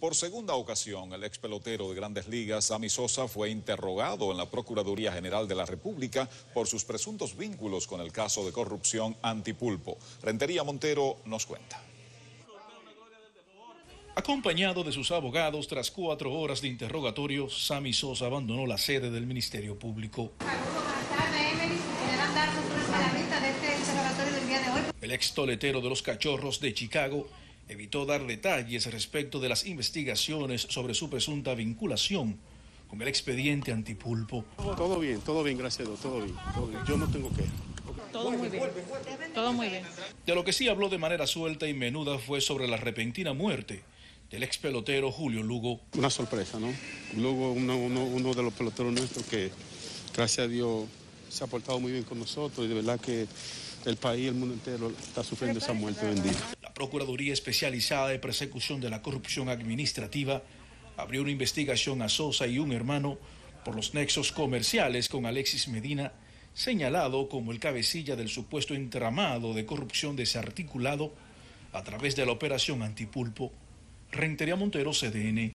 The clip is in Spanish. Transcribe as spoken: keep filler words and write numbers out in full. Por segunda ocasión, el ex pelotero de Grandes Ligas, Sammy Sosa, fue interrogado en la Procuraduría General de la República por sus presuntos vínculos con el caso de corrupción Antipulpo. Rentería Montero nos cuenta. Acompañado de sus abogados, tras cuatro horas de interrogatorio, Sammy Sosa abandonó la sede del Ministerio Público. El ex toletero de los Cachorros de Chicago evitó dar detalles respecto de las investigaciones sobre su presunta vinculación con el expediente Antipulpo. Todo bien, todo bien, gracias a Dios, todo bien, todo bien. Yo no tengo que... Todo muy bien, todo muy bien. De lo que sí habló de manera suelta y menuda fue sobre la repentina muerte del ex pelotero Julio Lugo. Una sorpresa, ¿no? Lugo, uno, uno, uno de los peloteros nuestros que, gracias a Dios, se ha portado muy bien con nosotros y de verdad que el país, el mundo entero está sufriendo esa muerte bendita. La Procuraduría Especializada de Persecución de la Corrupción Administrativa abrió una investigación a Sosa y un hermano por los nexos comerciales con Alexis Medina, señalado como el cabecilla del supuesto entramado de corrupción desarticulado a través de la operación Antipulpo. Rentería Montero, C D N.